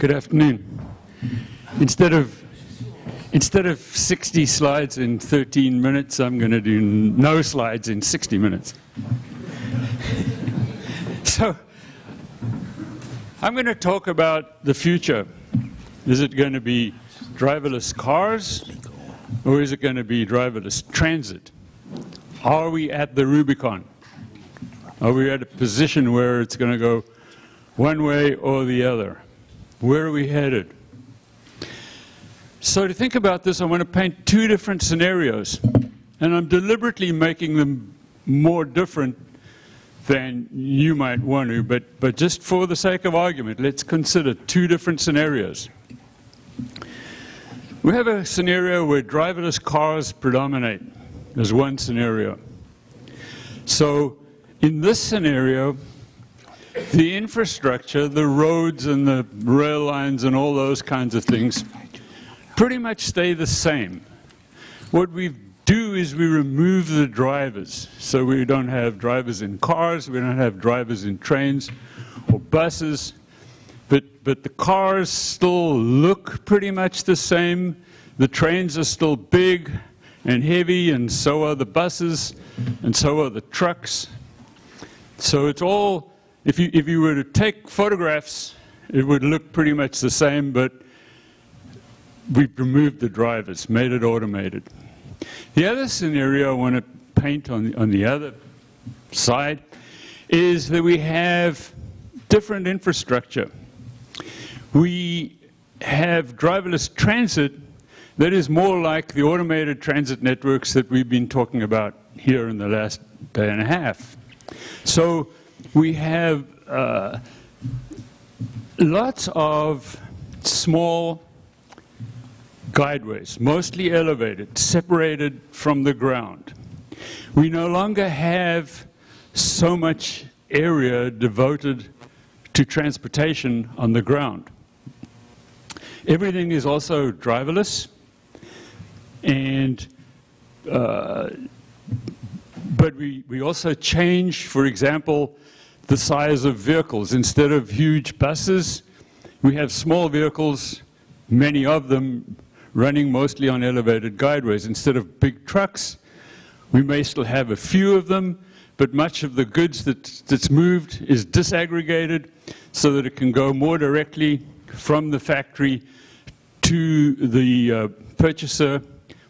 Good afternoon. Instead of 60 slides in 13 minutes, I'm going to do no slides in 60 minutes. So I'm going to talk about the future. Is it going to be driverless cars, or is it going to be driverless transit? Are we at the Rubicon? Are we at a position where it's going to go one way or the other? Where are we headed? So to think about this, I want to paint two different scenarios. And I'm deliberately making them more different than you might want to, but just for the sake of argument, let's consider two different scenarios. We have a scenario where driverless cars predominate. There's one scenario. So in this scenario, the infrastructure, the roads and the rail lines and all those kinds of things pretty much stay the same. What we do is we remove the drivers. So we don't have drivers in cars, we don't have drivers in trains or buses, but the cars still look pretty much the same. The trains are still big and heavy, and so are the buses, and so are the trucks. So it's all, if you were to take photographs, it would look pretty much the same, but we've removed the drivers, made it automated. The other scenario I want to paint on the other side is that we have different infrastructure. We have driverless transit that is more like the automated transit networks that we've been talking about here in the last day and a half. So we have lots of small guideways, mostly elevated, separated from the ground. We no longer have so much area devoted to transportation on the ground. Everything is also driverless, and but we also change, for example, the size of vehicles. Instead of huge buses, we have small vehicles, many of them running mostly on elevated guideways. Instead of big trucks, we may still have a few of them, but much of the goods that's moved is disaggregated so that it can go more directly from the factory to the purchaser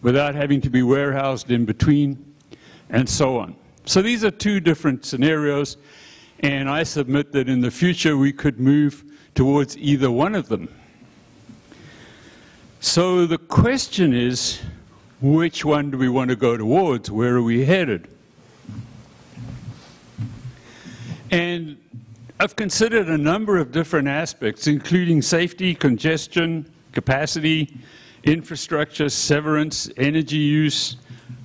without having to be warehoused in between, and so on. So these are two different scenarios, and I submit that in the future we could move towards either one of them. So the question is, which one do we want to go towards? Where are we headed? And I've considered a number of different aspects, including safety, congestion, capacity, infrastructure, severance, energy use,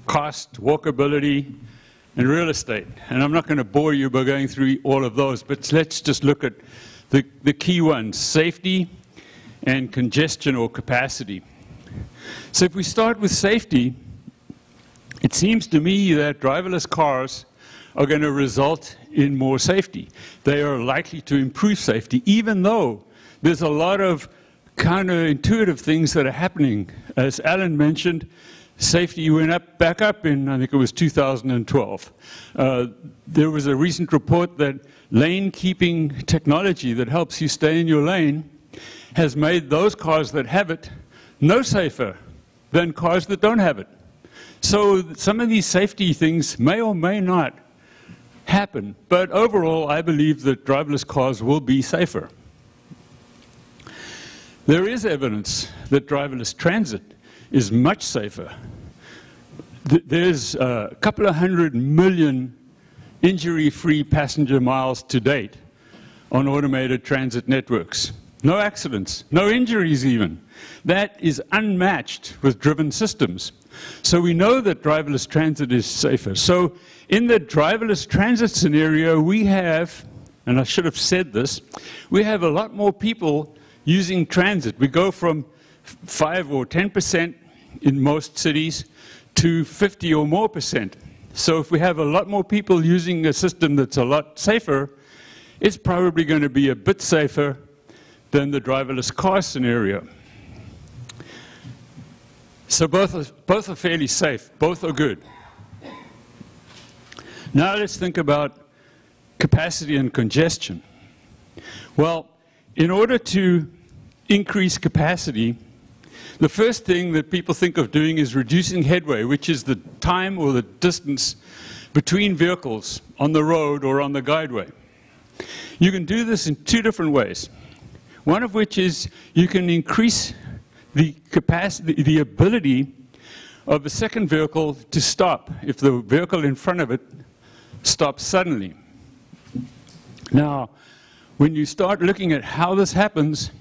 cost, walkability, and real estate. And I'm not going to bore you by going through all of those, but let's just look at the key ones, safety and congestion or capacity. So if we start with safety, it seems to me that driverless cars are going to result in more safety. They are likely to improve safety, even though there's a lot of counterintuitive things that are happening. As Alan mentioned, safety went up, back up in, I think it was 2012. There was a recent report that lane keeping technology that helps you stay in your lane has made those cars that have it no safer than cars that don't have it. So some of these safety things may or may not happen, but overall I believe that driverless cars will be safer. There is evidence that driverless transit is much safer. There's a couple of 100 million injury-free passenger miles to date on automated transit networks. No accidents, no injuries even. That is unmatched with driven systems. So we know that driverless transit is safer. So in the driverless transit scenario, we have, and I should have said this, we have a lot more people using transit. We go from 5 or 10% in most cities to 50% or more. So if we have a lot more people using a system that's a lot safer, it's probably going to be a bit safer than the driverless car scenario. So both are fairly safe, both are good. Now let's think about capacity and congestion. Well, in order to increase capacity, the first thing that people think of doing is reducing headway, which is the time or the distance between vehicles on the road or on the guideway. You can do this in two different ways. One of which is you can increase the capacity, the ability of the second vehicle to stop if the vehicle in front of it stops suddenly. Now, when you start looking at how this happens,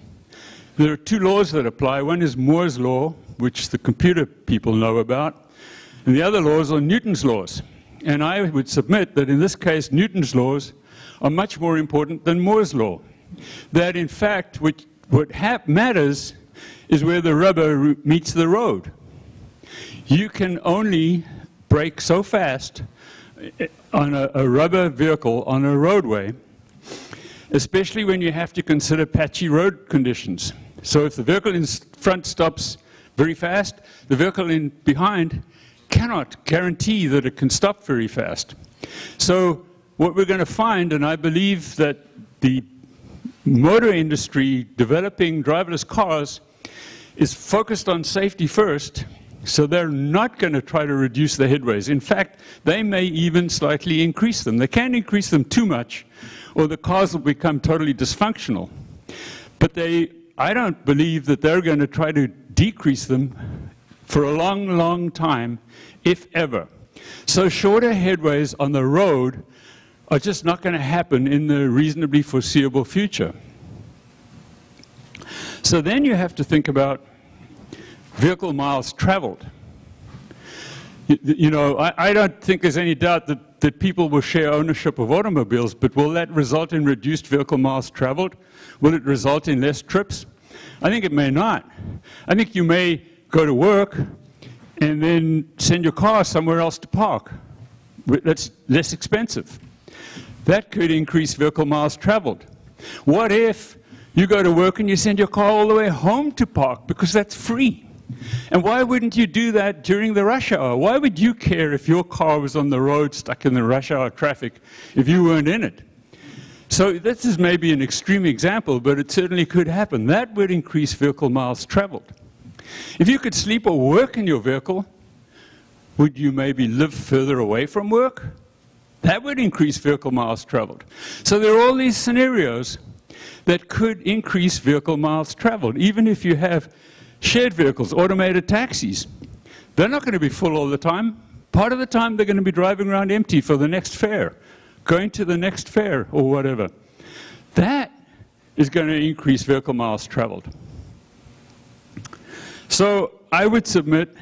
there are two laws that apply. One is Moore's law, which the computer people know about, and the other laws are Newton's laws. And I would submit that in this case, Newton's laws are much more important than Moore's law. That in fact, what matters is where the rubber meets the road. You can only brake so fast on a rubber vehicle on a roadway, especially when you have to consider patchy road conditions. So if the vehicle in front stops very fast, the vehicle in behind cannot guarantee that it can stop very fast. So what we're going to find, and I believe that the motor industry developing driverless cars is focused on safety first, so they're not going to try to reduce the headways. In fact, they may even slightly increase them. They can't increase them too much, or the cars will become totally dysfunctional. But I don't believe that they're going to try to decrease them for a long, long time, if ever. So shorter headways on the road are just not going to happen in the reasonably foreseeable future. So then you have to think about vehicle miles traveled. You know, I don't think there's any doubt that people will share ownership of automobiles, but will that result in reduced vehicle miles traveled? Will it result in less trips? I think it may not. I think you may go to work and then send your car somewhere else to park. That's less expensive. That could increase vehicle miles traveled. What if you go to work and you send your car all the way home to park because that's free? And why wouldn't you do that during the rush hour? Why would you care if your car was on the road stuck in the rush hour traffic if you weren't in it? So this is maybe an extreme example, but it certainly could happen. That would increase vehicle miles traveled. If you could sleep or work in your vehicle, would you maybe live further away from work? That would increase vehicle miles traveled. So there are all these scenarios that could increase vehicle miles traveled. Even if you have shared vehicles, automated taxis, they're not going to be full all the time. Part of the time they're going to be driving around empty for the next fare, going to the next fare or whatever. That is going to increase vehicle miles traveled. So I would submit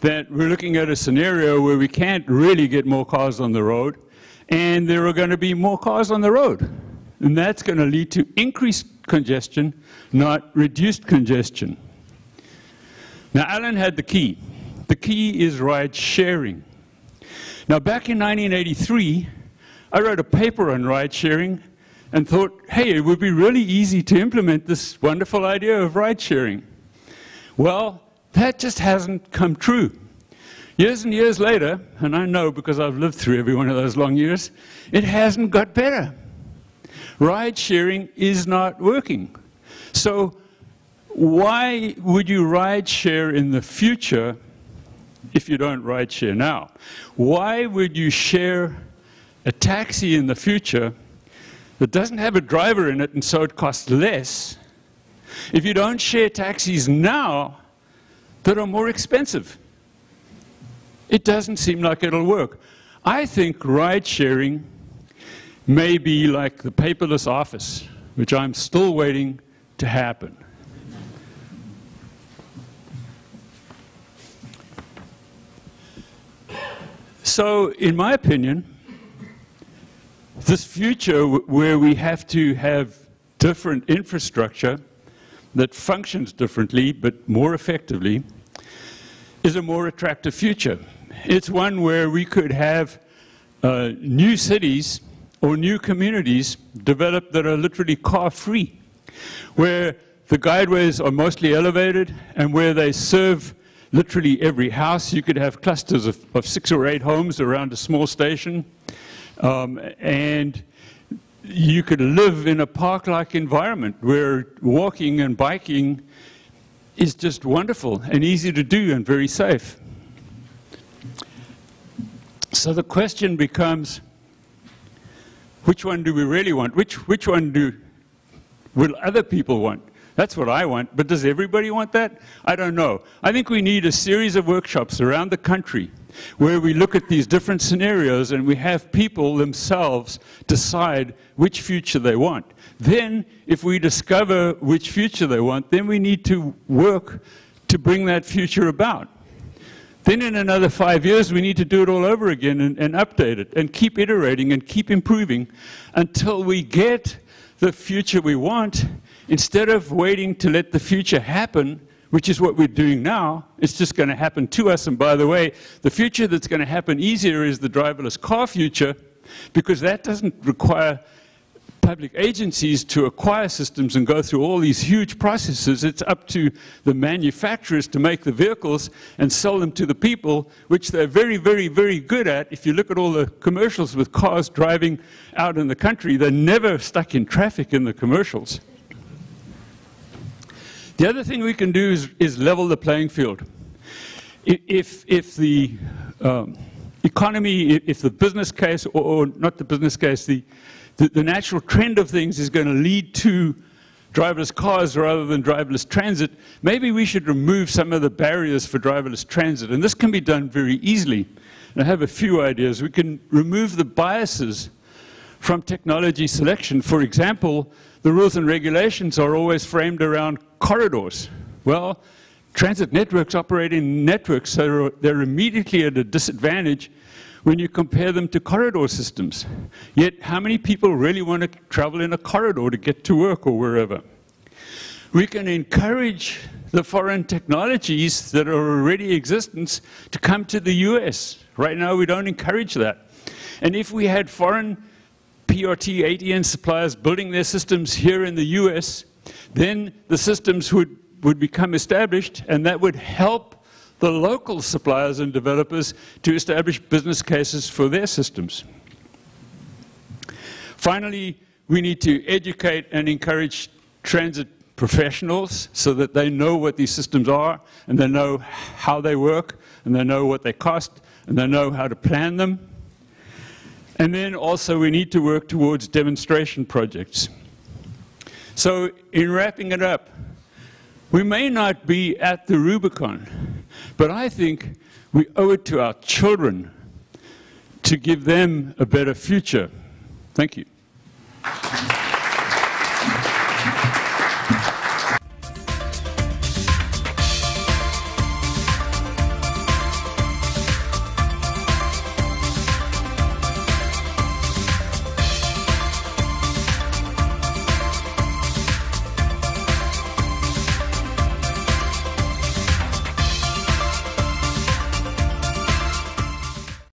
that we're looking at a scenario where we can't really get more cars on the road, and there are going to be more cars on the road. And that's going to lead to increased congestion, not reduced congestion. Now, Alan had the key. The key is ride sharing. Now, back in 1983, I wrote a paper on ride sharing and thought, hey, it would be really easy to implement this wonderful idea of ride sharing. Well, that just hasn't come true. Years and years later, and I know because I've lived through every one of those long years, it hasn't got better. Ride sharing is not working. So why would you ride share in the future if you don't ride share now? Why would you share a taxi in the future that doesn't have a driver in it and so it costs less if you don't share taxis now that are more expensive? It doesn't seem like it'll work. I think ride sharing may be like the paperless office, which I'm still waiting to happen. So, in my opinion, this future where we have to have different infrastructure that functions differently but more effectively is a more attractive future. It's one where we could have new cities or new communities developed that are literally car-free, where the guideways are mostly elevated and where they serve literally every house. You could have clusters of 6 or 8 homes around a small station, and you could live in a park-like environment where walking and biking is just wonderful and easy to do and very safe. So the question becomes, which one do we really want? Which one will other people want? That's what I want, but does everybody want that? I don't know. I think we need a series of workshops around the country where we look at these different scenarios and we have people themselves decide which future they want. Then, if we discover which future they want, then we need to work to bring that future about. Then in another 5 years, we need to do it all over again and update it and keep iterating and keep improving until we get the future we want. Instead of waiting to let the future happen, which is what we're doing now, it's just going to happen to us. And by the way, the future that's going to happen easier is the driverless car future, because that doesn't require public agencies to acquire systems and go through all these huge processes. It's up to the manufacturers to make the vehicles and sell them to the people, which they're very, very, very good at. If you look at all the commercials with cars driving out in the country, they're never stuck in traffic in the commercials. The other thing we can do is level the playing field. If the economy, if the business case, or not the business case, the natural trend of things is going to lead to driverless cars rather than driverless transit, maybe we should remove some of the barriers for driverless transit. And this can be done very easily. And I have a few ideas. We can remove the biases from technology selection. For example, the rules and regulations are always framed around corridors. Well, transit networks operate in networks, so they're immediately at a disadvantage when you compare them to corridor systems. Yet, how many people really want to travel in a corridor to get to work or wherever? We can encourage the foreign technologies that are already in existence to come to the US. Right now, we don't encourage that. And if we had foreign PRT ATN suppliers building their systems here in the US, then the systems would become established, and that would help the local suppliers and developers to establish business cases for their systems. Finally, we need to educate and encourage transit professionals so that they know what these systems are, and they know how they work, and they know what they cost, and they know how to plan them. And then also we need to work towards demonstration projects. So in wrapping it up, we may not be at the Rubicon, but I think we owe it to our children to give them a better future. Thank you.